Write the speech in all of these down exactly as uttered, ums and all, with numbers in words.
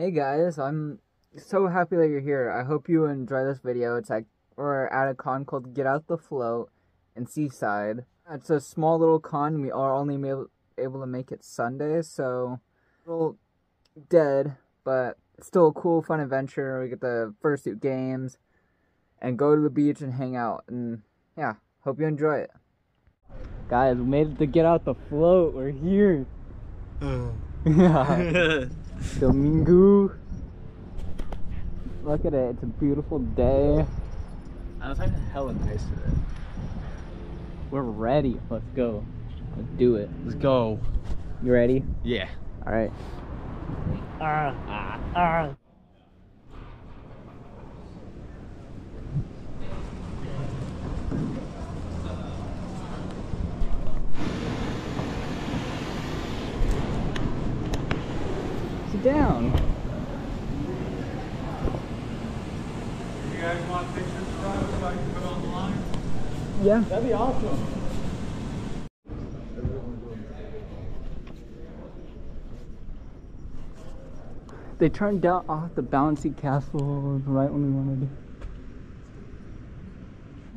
Hey guys, I'm so happy that you're here. I hope you enjoy this video. It's like we're at a con called Get Out the Float in Seaside. It's a small little con. We are only able to make it Sunday, so a little dead, but still a cool, fun adventure. We get the fursuit games and go to the beach and hang out. And yeah, hope you enjoy it. Guys, we made it to Get Out the Float. We're here. Oh. Yeah. Domingo. Look at it, it's a beautiful day. I was like hella nice today. We're ready. Let's go. Let's do it. Let's go. You ready? Yeah. Alright. Uh, uh, uh. Down. You guys want pictures so I can put online? Yeah. That'd be awesome. They turned down off the bouncy castle right when we wanted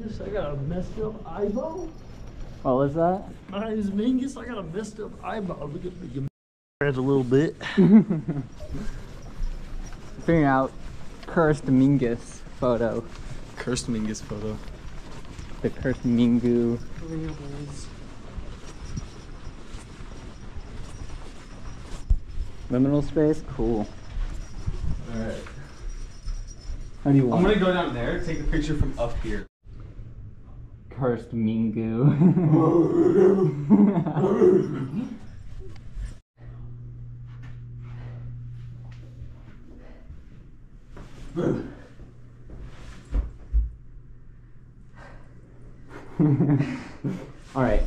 to. I got a messed up eyeball. What was that? My name is Mingus. I got a messed up eyeball. Look at me. A little bit. Figuring out cursed Mingus photo. Cursed Mingus photo. The cursed Mingu. Liminal space? Cool. Alright. How do you want I'm gonna go down there, take a picture from up here. Cursed Mingu. Alright.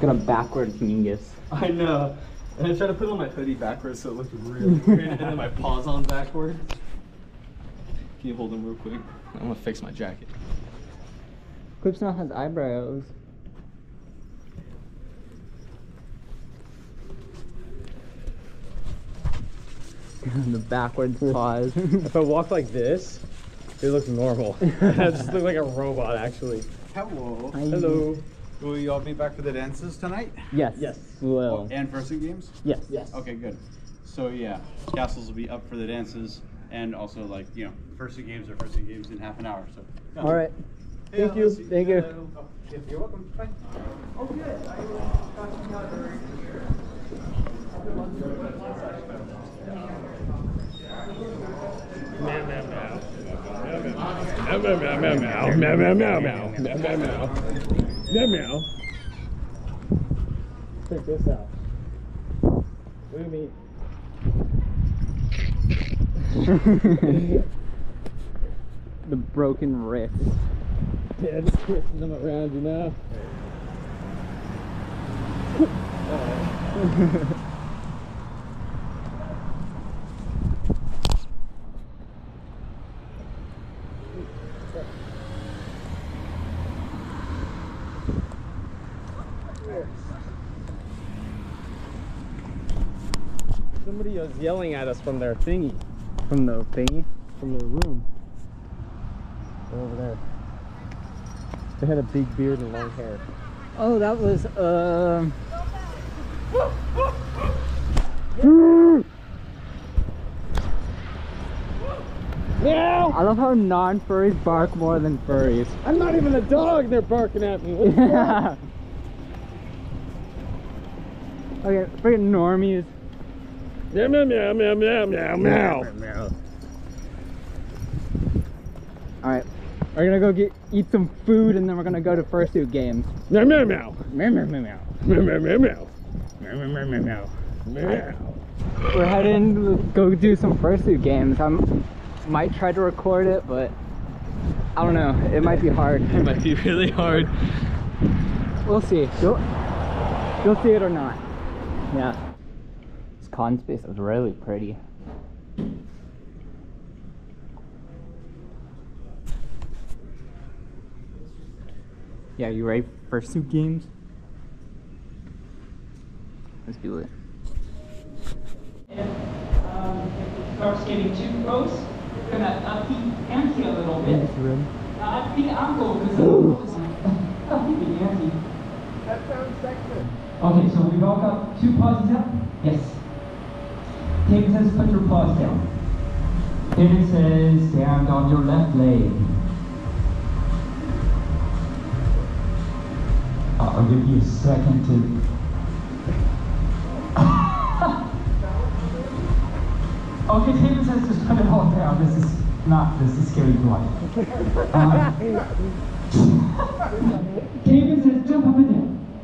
Got a backwards Mingus. I know. And I tried to put on my hoodie backwards so it looked really weird. And then my paws on backwards. Can you hold them real quick? I'm gonna fix my jacket. Clips now has eyebrows. The backwards paws. If I walked like this, it looked normal. I just look like a robot, actually. Hello. Hi. Hello. Will you all be back for the dances tonight? Yes. Yes. Well. Oh, and fursuit games? Yes. Yes. Okay, good. So yeah, castles will be up for the dances, and also like you know, fursuit games are fursuit games in half an hour. So. Yeah. All right. Hey, thank you. Thank you. you. Oh, yes, you're welcome. Bye. Oh good. I got you out earlier. Meow meow meow meow meow meow meow meow meow meow meow meow meow. Check this out. Look at me. The broken wrist. Yeah, just twisting them around enough. Somebody was yelling at us from their thingy. From the thingy? From their room. They're over there. They had a big beard and long hair. Oh, that was, um... Uh... I love how non-furries bark more than furries. I'm not even a dog, they're barking at me. What the fuck? Okay, freaking normies. Meow meow meow meow meow meow meow. Alright, we're gonna go get eat some food and then we're gonna go to fursuit games. Meow meow meow. Meow meow meow meow. Meow meow meow meow. Meow meow meow meow. Meow. We're heading to go do some fursuit games. I might try to record it, but I don't know. It might be hard. It might be really hard. We'll see. You'll, you'll see it or not. Yeah. Con space is really pretty. Yeah, you ready for fursuit games? Let's do it. And, um, starts getting too close, it's going to upheat empty a little bit. Now I think I'm going because I'm upheaving empty. That sounds sexy. Okay, so we've all got two paws out? Yes. David says put your paws down. David says stand on your left leg. I'll give you a second to... Okay, Taven says just put it all down. This is not, this is scary to watch. Uh, Taven says jump up and down.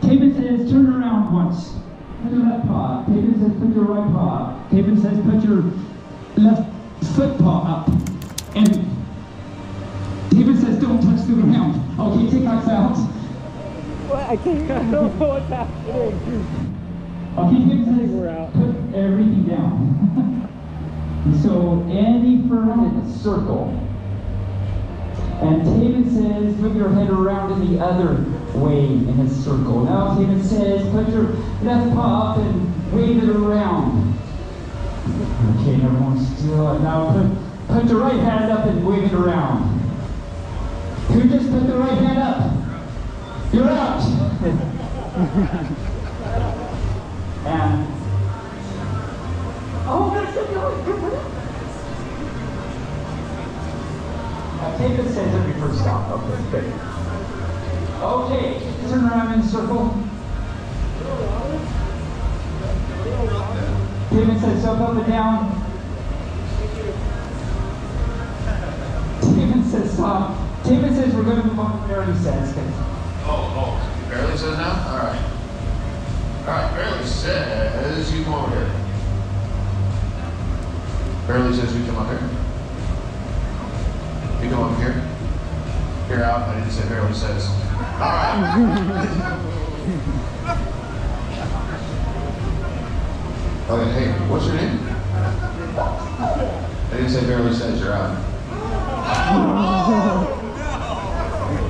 Taven says turn around once. Put your left paw up. Taven says put your right paw up. Taven says put your left foot paw up. And Taven says don't touch the ground. Okay, take us out. What? I can't, I don't know what's happening. Okay, Taven says put everything down. So any firm in a circle. And Taven says put your head around in the other way in a circle. Now Taven says put your left paw up and wave it around. Okay, everyone's still. Now put, put your right hand up and wave it around. Who just put the right hand up? You're out. And oh, that's a good. David says every first stop. Okay, good. Okay, turn around in a circle. David says up, up and down. David says stop. David says we're going to move on. Barely says. Oh, oh, barely says now. All right. Alright, Barely says you come over here. Barely says you come up here. You come over here. You're out. I didn't say Barely says. Alright. Okay, hey, what's your name? I didn't say Barely says, you're out.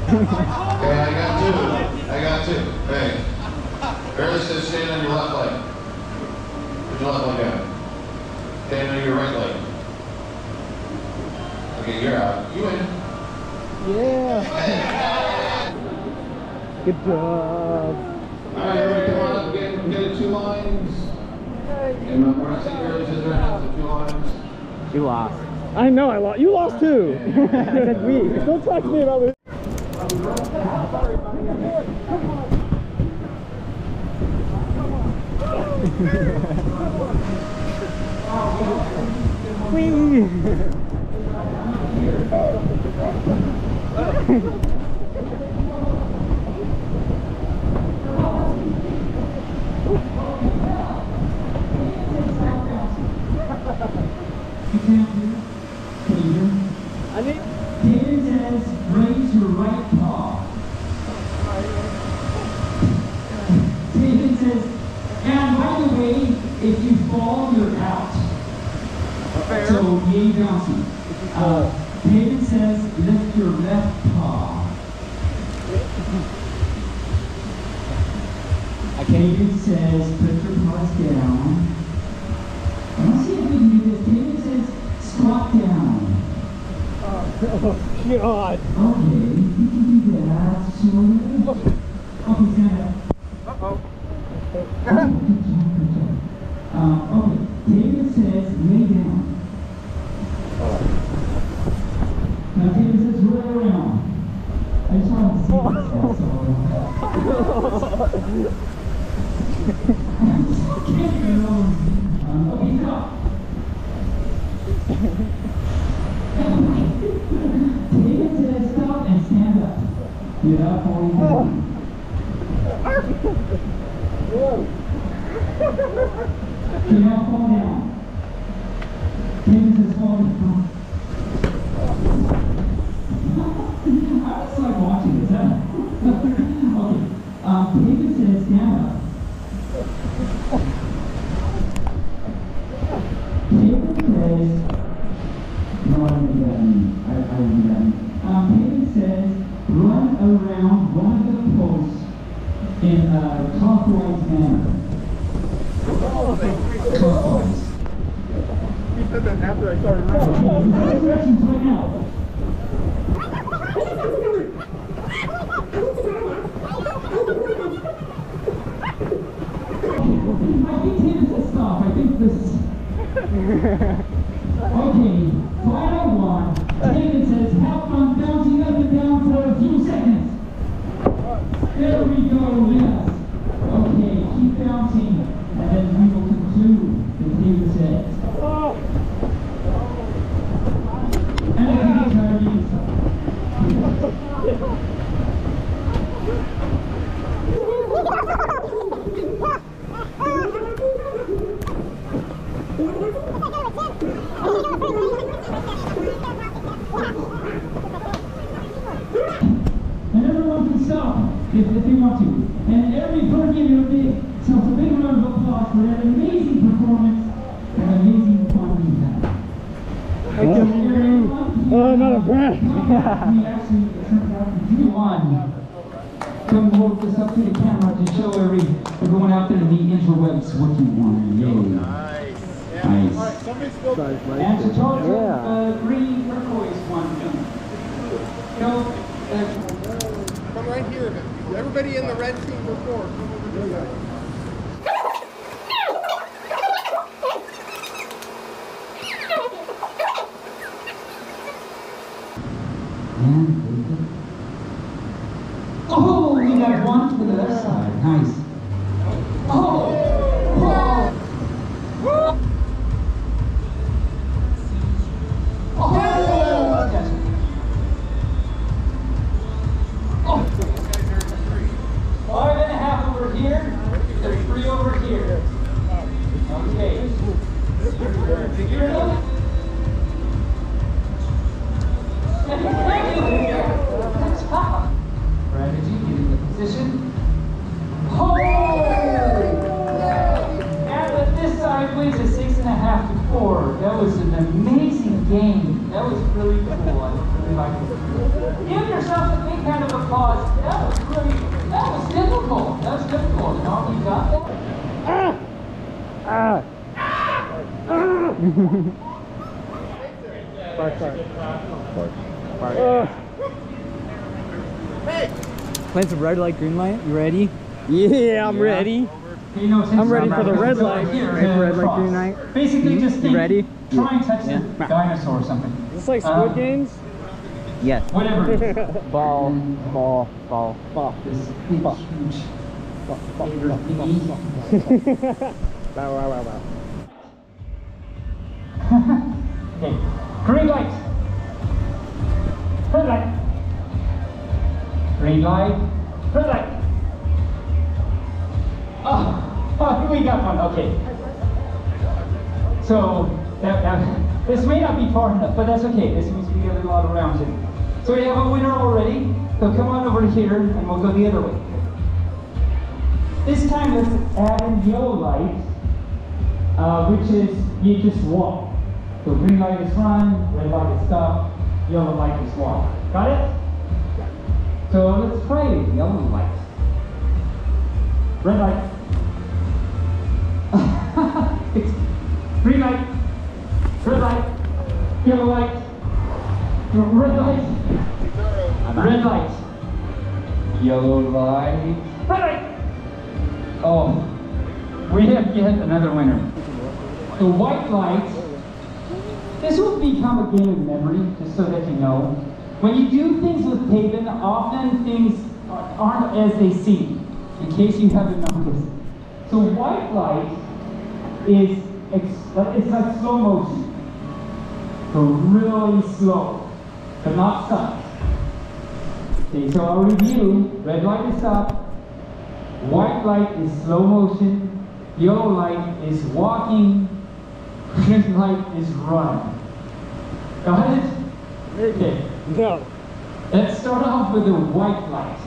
Okay, I got two. I got two. Hey. Barely says stand on your left leg. Put your left leg out. Stand on your right leg. Okay, you're out. You win. Yeah. Good job. Alright, everybody come on up. Get, get it two lines. And we're not saying Barely says right now, so two lines. You lost. I know I lost. You lost too. That's me. Don't talk to me about this. Come on. Whee! I think David says raise your right paw. David says if you fall, you're out. So, yay, bouncy. Uh, David says, lift your left paw. David says, put your paws down. Let's see if we can do this. David says, squat down. Oh, God. Okay, we can do that. So, okay, stand up. Uh-oh. Oh, Uh, okay, David says lay down. Now David says roll around. I just want to see this guy. Can't even know. Um, okay, stop. David says stop and stand up. Get up, hold on. Can y'all fall down? David says fall down. I was like watching this. Okay. Um, David says stand up. David says no, I don't do that mean. I, I don't do that mean. Um, David says run around one of the posts in a clockwise manner. Oh, said that after I started running. I think David's pissed off. I think this is... Okay, final one. David says, help, I'm bouncing up and down for a few seconds. There we go, yes. Okay, keep bouncing, and then we will conclude the David says. And I think it's our reason. If, if they want to. And every person who did, so it's a big round of applause for that amazing performance and amazing fun we had. Oh, another breath! We actually turned out to do one. Couldn't hold this up to the camera to show every everyone out there in the interwebs what you want. Yay. Nice. Yeah. Nice. All right, somebody's still nice, right? And Chitaro, yeah. uh, green turquoise one. You know, uh, come right here. Everybody in the red team before, come over to the guy. Oh, we got one to the left side. Nice. Oh! Oh! Plants of red light, green light. You ready? Yeah, I'm yeah. ready. You know, I'm ready for the red light. Red light, green light. Basically, mm-hmm. just think, ready? Try and touch yeah. the dinosaur or something. Is this like Squid um, Games? Yes. Whatever. Ball, ball, ball, ball. This is huge. Ball, ball, ball, ball, ball. Wow, wow, wow, wow. Okay. Green light. Red light. Green light. Red light. Oh, oh, we got one. Okay. So that, that, this may not be far enough, but that's okay. This means we get a lot around it. So we have a winner already. So come on over here, and we'll go the other way. This time, let's add in yellow light, uh, which is you just walk. So green light is run, red light is stop, yellow light is walk. Got it? So let's try it. Yellow light. Red light. It's green light. Red light. Yellow light. Red light. Red light. Yellow light. Red light. Oh. We have yet another winner. The white light. This will become a game of memory, just so that you know. When you do things with Taven, often things aren't as they seem, in case you haven't noticed. So white light is it's like slow motion. So really slow, but not stuck. Okay, so I'll review. Red light is up, white light is slow motion, yellow light is walking, green light is running. Got it? Okay. No. Let's start off with the white light.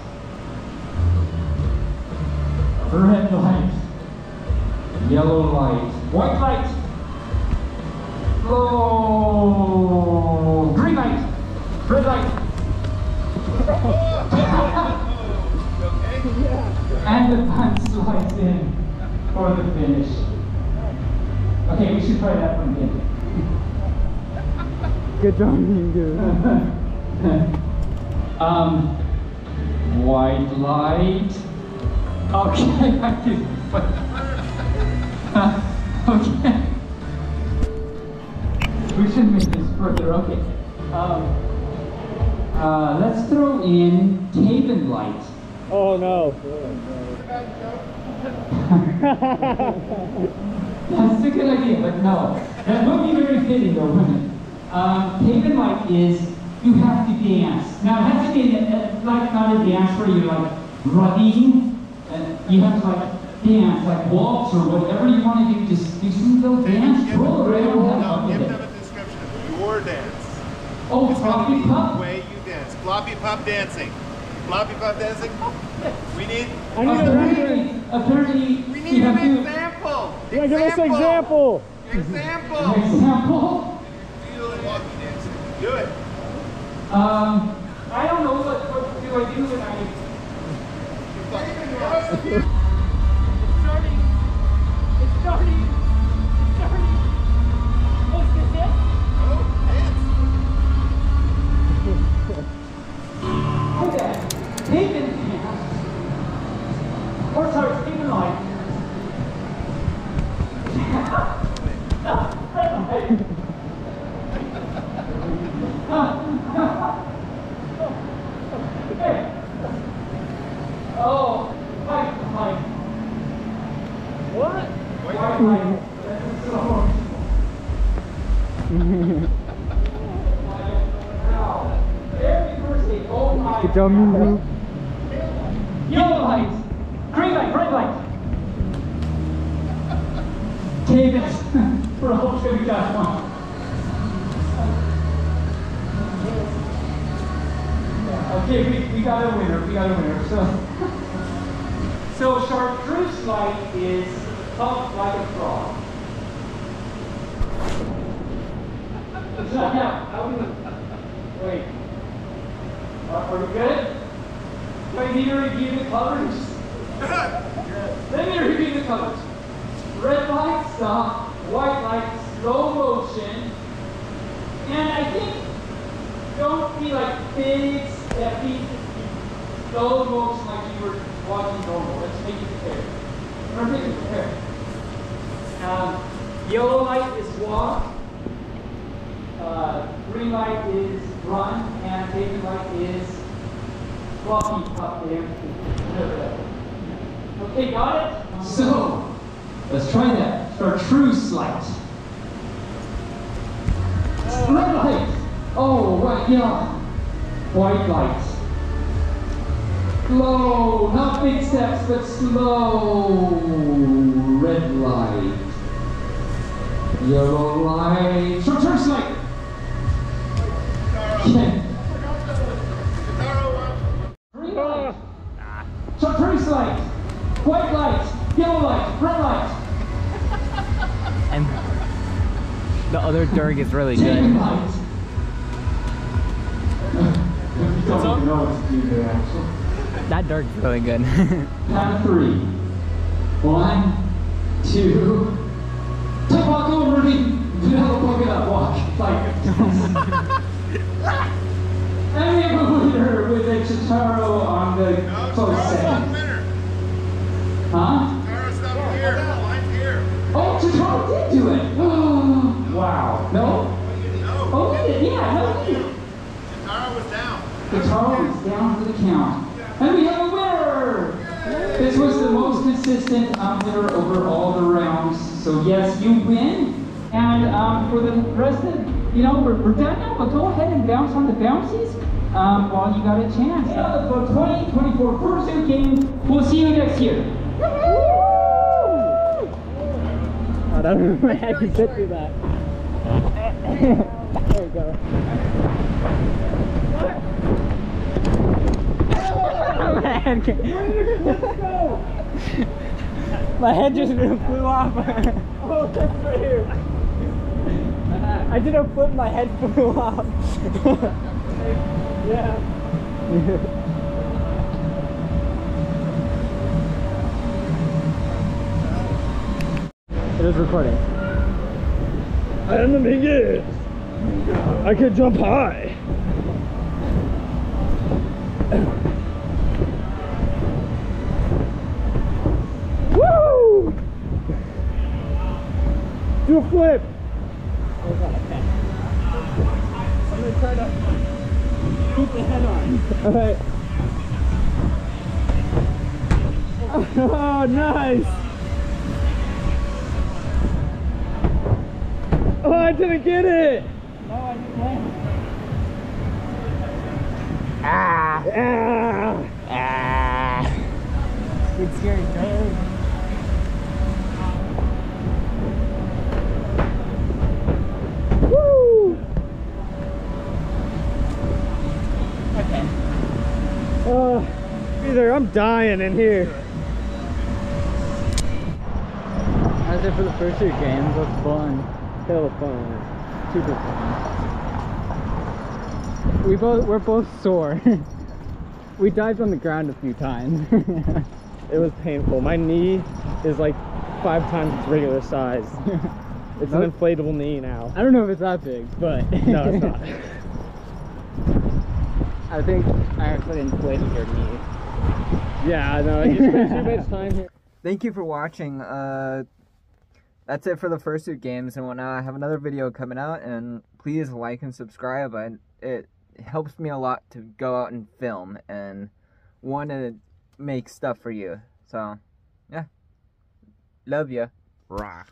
Red light. Yellow light. White light. Oh, green light. Red light. And the punch slides in for the finish. Okay, we should try that one again. Good job, Mingus. um, white light. Okay, I did. Okay. We should make this further. Okay. Um, uh, let's throw in Taven light. Oh no. That's a good idea, but no. That would be very fitting though, wouldn't it? Um, Taven light is you have to dance. Now it has to be uh, like not a dance where you're like running. You have to like dance, like waltz or whatever you want to do. Just do some little dance. Give roll them, around. No, have give them a description of your dance. Oh, it's floppy pop. The way you dance, floppy pop dancing, floppy pop dancing. Yes. We need. I need apparently, a apparently, we need an example. example. Yeah, give us an example. Example. An example. Do it. Um, I don't know what, what do I do when I. It's starting. It's starting. It's starting. Oh, is this it? Oh, yes. Okay. Taven dance. Or sorry, Taven light. Hey. Oh. White light. What? White light. That's so wow. Very mercy. Oh my God. Yellow light. Green light. Red light. David. We're all sure we got one. Okay, we, we got a winner. We got a winner. So. So chartreuse light is up like a frog. Yeah, wait. Uh, are we good? Do I need to review the colors? Let me review the colors. Red light, soft. White light, slow motion. And I think don't be like big, steppy, slow motion like you were watching normal. Let's make it fair. Remember, make it fair. Um, yellow light is walk. Uh, green light is run, and David light is floppy pop there. Okay, got it. So let's try that. Chartreuse light. Red light. Oh, right, yeah. White light. Slow, not big steps, but slow. Red light, yellow light, chartreuse light. Green light, chartreuse light, white light, yellow light, red light. And the other Dirk is really good. Light. You don't know what to do there, actually. That dark's really good. Count three. One, two. Don't walk over me. Do not look it up. Walk. Like. And we have a winner with a Chitaro on the no, close set. Huh? Chitaro's not here. I'm here. Oh, Chitaro did do it. Oh, no. Wow. No? Oh, he did. Yeah, no, he did. Chitaro was down. Chitaro was down for the count. And we have a winner! Yay! This was the most consistent um, winner over all the rounds. So yes, you win. And um, for the rest of, you know, we're, we're done now, but go ahead and bounce on the bouncies um, while you got a chance. Get Out the Float twenty twenty-four Fursuit game. We'll see you next year. Woo! I don't know if I can sit through that. There we go. What? My head can't. My head just flew off. Oh, that's right here. I did a flip, my head flew off. Yeah. It is recording. I am the biggest. I could jump high. Woo! Do a flip. Oh God, I can't. I'm gonna try to keep the head on. All right. Oh, nice. Oh, I didn't get it. Oh, I didn't land. Ah, ah, ah. It's scary, though. Woo! Okay. Uh, either I'm dying in here. How's it for the first two games? That's fun. Hell of fun. Super fun. We both we're both sore. We dived on the ground a few times. It was painful. My knee is like five times its regular size. It's an inflatable knee now. I don't know if it's that big, but no, it's not. I think I actually inflated your knee. Yeah, I know. You spent too much time here. Thank you for watching. Uh, That's it for the first two games and whatnot. I have another video coming out, and please like and subscribe. I, it helps me a lot to go out and film and want to make stuff for you. So, yeah. Love ya. Rah.